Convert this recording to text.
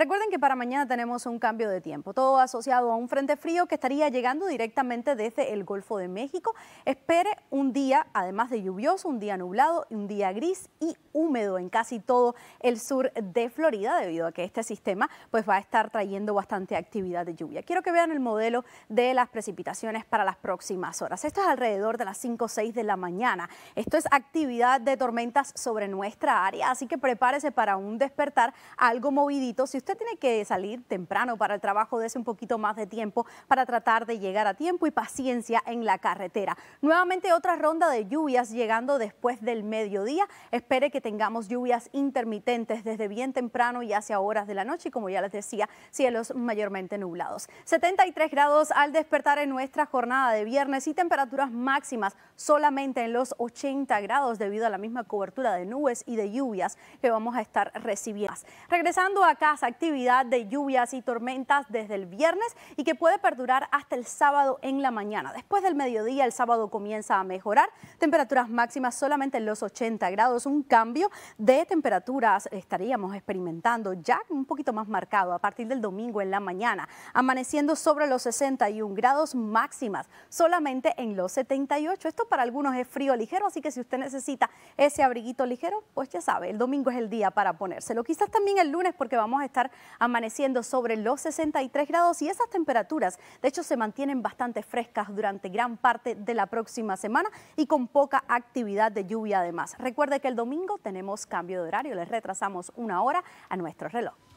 Recuerden que para mañana tenemos un cambio de tiempo, todo asociado a un frente frío que estaría llegando directamente desde el Golfo de México. Espere un día, además de lluvioso, un día nublado, un día gris y húmedo en casi todo el sur de Florida, debido a que este sistema pues, va a estar trayendo bastante actividad de lluvia. Quiero que vean el modelo de las precipitaciones para las próximas horas. Esto es alrededor de las 5 o 6 de la mañana. Esto es actividad de tormentas sobre nuestra área, así que prepárese para un despertar algo movidito. Si usted tiene que salir temprano para el trabajo, dése un poquito más de tiempo para tratar de llegar a tiempo y paciencia en la carretera. Nuevamente otra ronda de lluvias llegando después del mediodía. Espere que tengamos lluvias intermitentes desde bien temprano y hacia horas de la noche y, como ya les decía, cielos mayormente nublados. 73 grados al despertar en nuestra jornada de viernes y temperaturas máximas solamente en los 80 grados debido a la misma cobertura de nubes y de lluvias que vamos a estar recibiendo. Regresando a casa, actividad de lluvias y tormentas desde el viernes y que puede perdurar hasta el sábado en la mañana. Después del mediodía el sábado comienza a mejorar, temperaturas máximas solamente en los 80 grados, un cambio de temperaturas estaríamos experimentando ya un poquito más marcado a partir del domingo en la mañana, amaneciendo sobre los 61 grados máximas, solamente en los 78. Esto para algunos es frío ligero, así que si usted necesita ese abriguito ligero, pues ya sabe, el domingo es el día para ponérselo. Quizás también el lunes porque vamos a estar amaneciendo sobre los 63 grados y esas temperaturas, de hecho, se mantienen bastante frescas durante gran parte de la próxima semana y con poca actividad de lluvia además. Recuerde que el domingo tenemos cambio de horario, les retrasamos una hora a nuestro reloj.